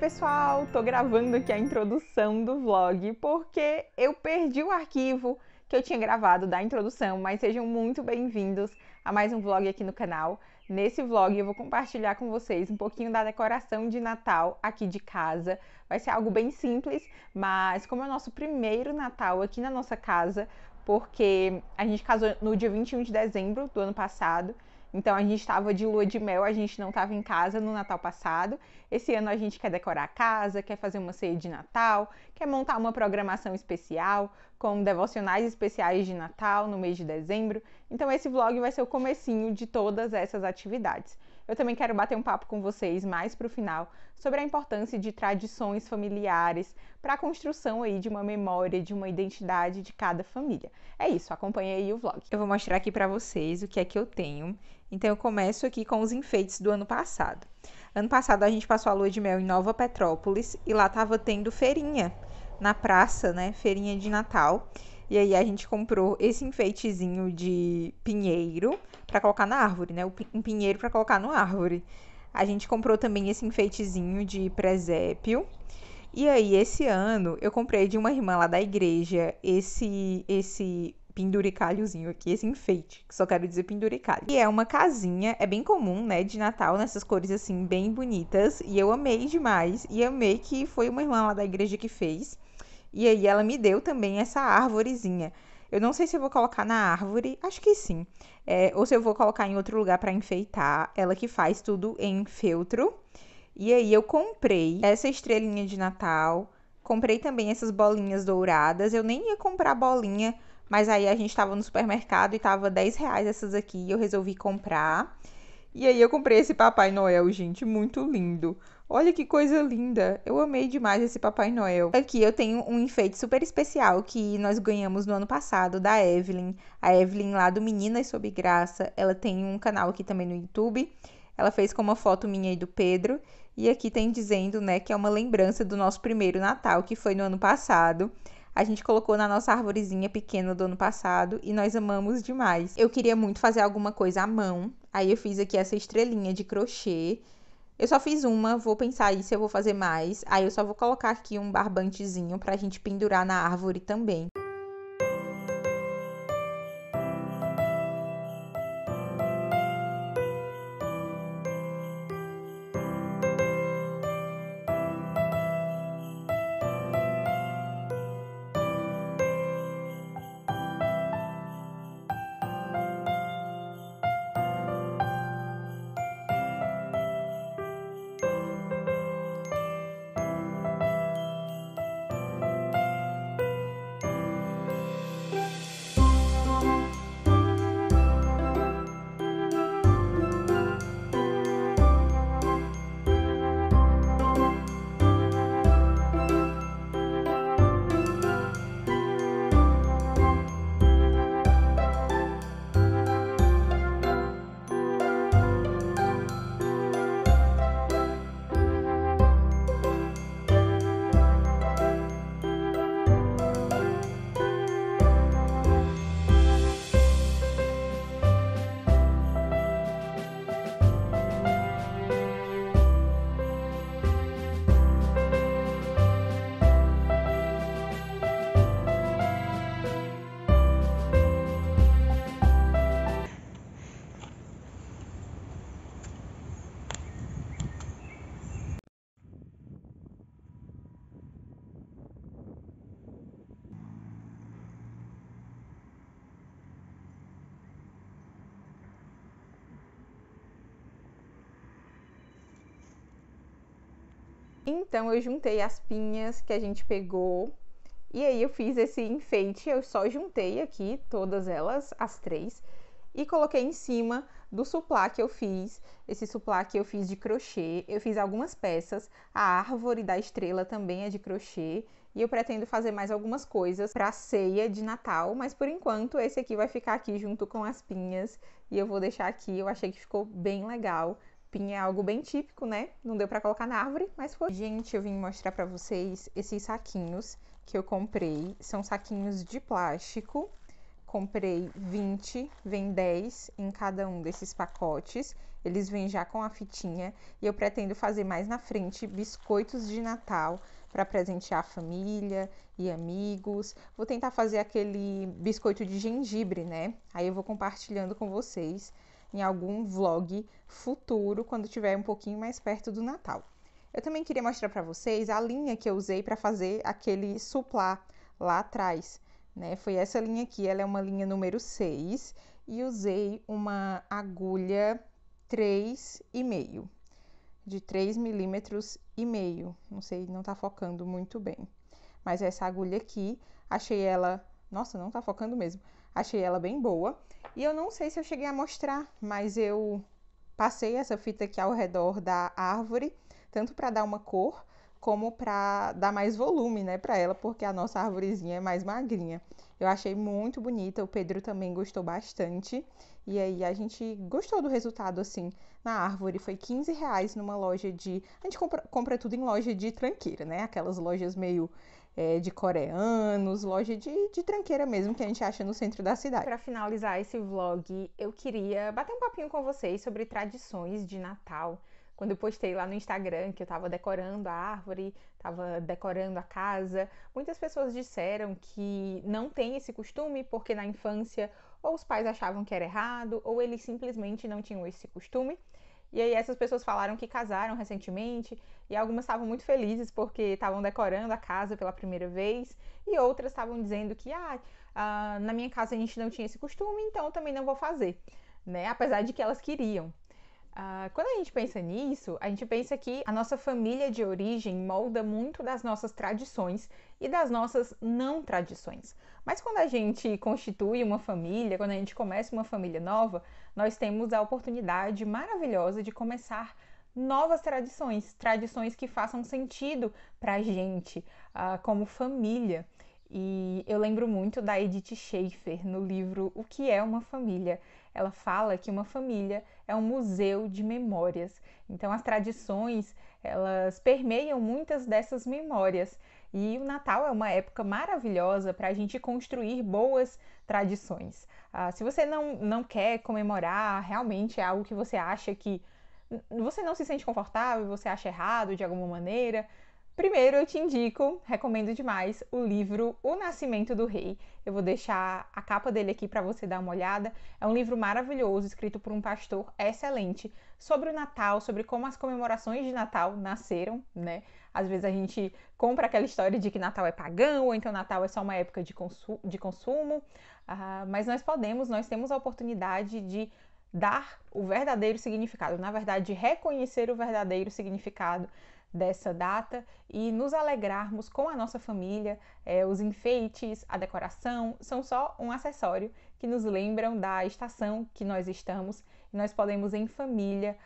Pessoal, tô gravando aqui a introdução do vlog porque eu perdi o arquivo que eu tinha gravado da introdução, mas sejam muito bem-vindos a mais um vlog aqui no canal. Nesse vlog eu vou compartilhar com vocês um pouquinho da decoração de Natal aqui de casa. Vai ser algo bem simples, mas como é o nosso primeiro Natal aqui na nossa casa, porque a gente casou no dia 21 de dezembro do ano passado, então a gente estava de lua de mel, a gente não estava em casa no Natal passado. Esse ano a gente quer decorar a casa, quer fazer uma ceia de Natal, quer montar uma programação especial com devocionais especiais de Natal no mês de dezembro. Então esse vlog vai ser o comecinho de todas essas atividades. Eu também quero bater um papo com vocês mais para o final sobre a importância de tradições familiares para a construção aí de uma memória, de uma identidade de cada família. É isso, acompanha aí o vlog. Eu vou mostrar aqui para vocês o que é que eu tenho. Então eu começo aqui com os enfeites do ano passado. Ano passado a gente passou a lua de mel em Nova Petrópolis e lá tava tendo feirinha na praça, né? Feirinha de Natal. E aí a gente comprou esse enfeitezinho de pinheiro para colocar na árvore, né? Um pinheiro para colocar na árvore. A gente comprou também esse enfeitezinho de presépio. E aí esse ano eu comprei de uma irmã lá da igreja esse penduricalhozinho aqui, esse enfeite, que só quero dizer penduricalho. E é uma casinha, é bem comum, né, de Natal, nessas cores assim, bem bonitas, e eu amei demais, e amei que foi uma irmã lá da igreja que fez, e aí ela me deu também essa arvorezinha. Eu não sei se eu vou colocar na árvore, acho que sim, ou se eu vou colocar em outro lugar pra enfeitar, ela que faz tudo em feltro, e aí eu comprei essa estrelinha de Natal, comprei também essas bolinhas douradas, eu nem ia comprar bolinha, mas aí a gente tava no supermercado e tava R$10 essas aqui e eu resolvi comprar. E aí eu comprei esse Papai Noel, gente, muito lindo. Olha que coisa linda, eu amei demais esse Papai Noel. Aqui eu tenho um enfeite super especial que nós ganhamos no ano passado da Evelyn. A Evelyn lá do Meninas Sob Graça, ela tem um canal aqui também no YouTube. Ela fez com uma foto minha e do Pedro. E aqui tem dizendo, né, que é uma lembrança do nosso primeiro Natal, que foi no ano passado. A gente colocou na nossa arvorezinha pequena do ano passado e nós amamos demais. Eu queria muito fazer alguma coisa à mão, aí eu fiz aqui essa estrelinha de crochê. Eu só fiz uma, vou pensar aí se eu vou fazer mais. Aí eu só vou colocar aqui um barbantezinho pra gente pendurar na árvore também. Então eu juntei as pinhas que a gente pegou e aí eu fiz esse enfeite, eu só juntei aqui todas elas, as três, e coloquei em cima do suplá que eu fiz, esse suplá que eu fiz de crochê. Eu fiz algumas peças, a árvore da estrela também é de crochê E eu pretendo fazer mais algumas coisas para a ceia de Natal, mas por enquanto esse aqui vai ficar aqui junto com as pinhas e eu vou deixar aqui. Eu achei que ficou bem legal. Pinha é algo bem típico, né? Não deu pra colocar na árvore, mas foi. Gente, eu vim mostrar pra vocês esses saquinhos que eu comprei. São saquinhos de plástico. Comprei 20, vem 10 em cada um desses pacotes. Eles vêm já com a fitinha. E eu pretendo fazer mais na frente biscoitos de Natal pra presentear a família e amigos. Vou tentar fazer aquele biscoito de gengibre, né? Aí eu vou compartilhando com vocês em algum vlog futuro, quando estiver um pouquinho mais perto do Natal. Eu também queria mostrar pra vocês a linha que eu usei pra fazer aquele suplá lá atrás, né? Foi essa linha aqui, ela é uma linha número 6 e usei uma agulha 3,5, de 3,5 mm. Não sei, não tá focando muito bem. Mas essa agulha aqui, achei ela... Nossa, não tá focando mesmo. Achei ela bem boa. E eu não sei se eu cheguei a mostrar, mas eu passei essa fita aqui ao redor da árvore, tanto para dar uma cor, como para dar mais volume, né, para ela, porque a nossa árvorezinha é mais magrinha. Eu achei muito bonita, o Pedro também gostou bastante. E aí a gente gostou do resultado, assim, na árvore. Foi R$15 numa loja de... A gente compra tudo em loja de tranqueira, né, aquelas lojas meio... de coreanos, loja de tranqueira mesmo, que a gente acha no centro da cidade. Para finalizar esse vlog, eu queria bater um papinho com vocês sobre tradições de Natal. Quando eu postei lá no Instagram que eu tava decorando a árvore, tava decorando a casa, muitas pessoas disseram que não tem esse costume porque na infância ou os pais achavam que era errado, ou eles simplesmente não tinham esse costume. E aí essas pessoas falaram que casaram recentemente e algumas estavam muito felizes porque estavam decorando a casa pela primeira vez e outras estavam dizendo que na minha casa a gente não tinha esse costume, então eu também não vou fazer, né? Apesar de que elas queriam. Quando a gente pensa nisso, a gente pensa que a nossa família de origem molda muito das nossas tradições e das nossas não tradições. Mas quando a gente constitui uma família, quando a gente começa uma família nova, nós temos a oportunidade maravilhosa de começar novas tradições, tradições que façam sentido pra gente, como família. E eu lembro muito da Edith Schaefer no livro O que é uma família. Ela fala que uma família é um museu de memórias. Então as tradições, elas permeiam muitas dessas memórias. E o Natal é uma época maravilhosa para a gente construir boas tradições. Se você não quer comemorar, realmente é algo que você acha que... Você não se sente confortável, você acha errado de alguma maneira... Primeiro eu te indico, recomendo demais, o livro O Nascimento do Rei. Eu vou deixar a capa dele aqui para você dar uma olhada. É um livro maravilhoso, escrito por um pastor excelente, sobre o Natal, sobre como as comemorações de Natal nasceram, né? Às vezes a gente compra aquela história de que Natal é pagão, ou então Natal é só uma época de consumo. Mas nós temos a oportunidade de dar o verdadeiro significado, na verdade, de reconhecer o verdadeiro significado dessa data e nos alegrarmos com a nossa família. Os enfeites, a decoração são só um acessório que nos lembram da estação que nós estamos e nós podemos em família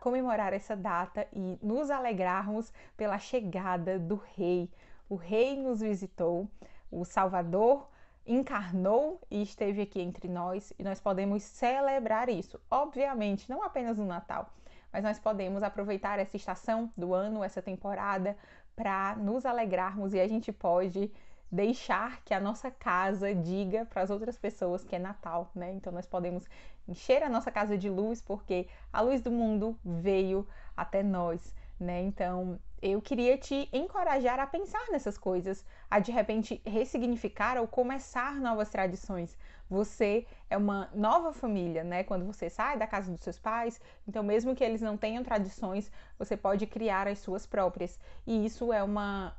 comemorar essa data e nos alegrarmos pela chegada do Rei. O Rei nos visitou, o Salvador encarnou e esteve aqui entre nós e nós podemos celebrar isso, obviamente, não apenas no Natal, mas nós podemos aproveitar essa estação do ano, essa temporada, para nos alegrarmos e a gente pode deixar que a nossa casa diga para as outras pessoas que é Natal, né? Então nós podemos encher a nossa casa de luz, porque a luz do mundo veio até nós, né? Então eu queria te encorajar a pensar nessas coisas, a de repente ressignificar ou começar novas tradições. Você é uma nova família, né? Quando você sai da casa dos seus pais, então mesmo que eles não tenham tradições, você pode criar as suas próprias. E isso é uma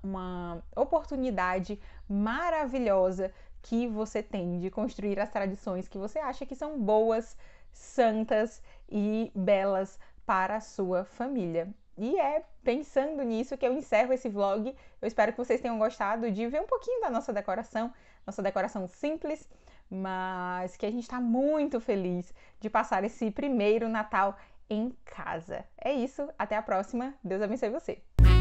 oportunidade maravilhosa que você tem de construir as tradições que você acha que são boas, santas e belas para a sua família. E é pensando nisso que eu encerro esse vlog. Eu espero que vocês tenham gostado de ver um pouquinho da nossa decoração simples, mas que a gente está muito feliz de passar esse primeiro Natal em casa. É isso, até a próxima. Deus abençoe você.